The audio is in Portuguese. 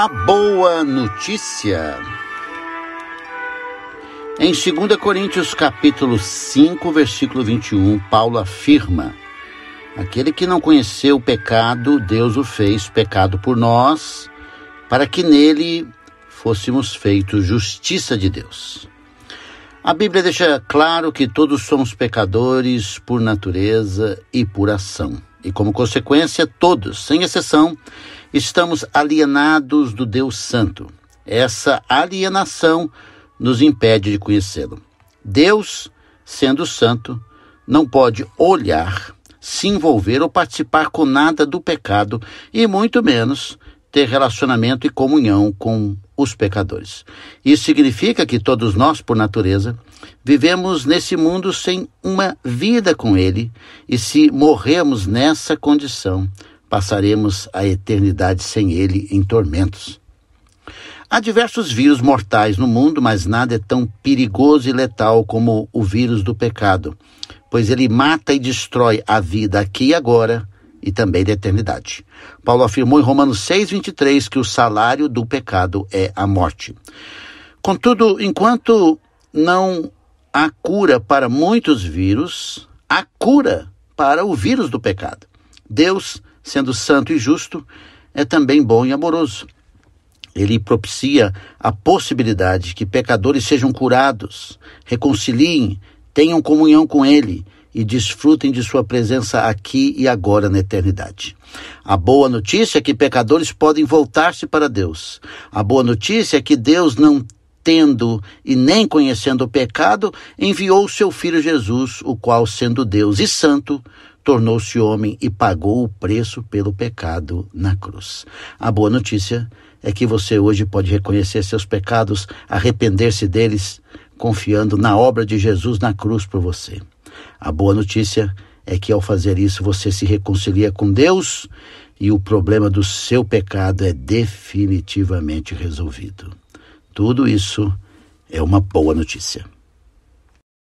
A Boa Notícia. Em 2 Coríntios capítulo 5, versículo 21, Paulo afirma: aquele que não conheceu o pecado, Deus o fez pecado por nós, para que nele fôssemos feitos justiça de Deus. A Bíblia deixa claro que todos somos pecadores por natureza e por ação. E como consequência, todos, sem exceção, estamos alienados do Deus Santo. Essa alienação nos impede de conhecê-lo. Deus, sendo santo, não pode olhar, se envolver ou participar com nada do pecado e muito menos ter relacionamento e comunhão com os pecadores. Isso significa que todos nós, por natureza, vivemos nesse mundo sem uma vida com ele, e se morrermos nessa condição, passaremos a eternidade sem ele em tormentos. Há diversos vírus mortais no mundo, mas nada é tão perigoso e letal como o vírus do pecado, pois ele mata e destrói a vida aqui e agora e também da eternidade. Paulo afirmou em Romanos 6:23 que o salário do pecado é a morte. Contudo, enquanto não há cura para muitos vírus, há cura para o vírus do pecado. Deus, sendo santo e justo, é também bom e amoroso. Ele propicia a possibilidade que pecadores sejam curados, reconciliem, tenham comunhão com ele e desfrutem de sua presença aqui e agora na eternidade. A boa notícia é que pecadores podem voltar-se para Deus. A boa notícia é que Deus, não tendo e nem conhecendo o pecado, enviou o seu Filho Jesus, o qual, sendo Deus e santo, tornou-se homem e pagou o preço pelo pecado na cruz. A boa notícia é que você hoje pode reconhecer seus pecados, arrepender-se deles, confiando na obra de Jesus na cruz por você. A boa notícia é que ao fazer isso você se reconcilia com Deus e o problema do seu pecado é definitivamente resolvido. Tudo isso é uma boa notícia.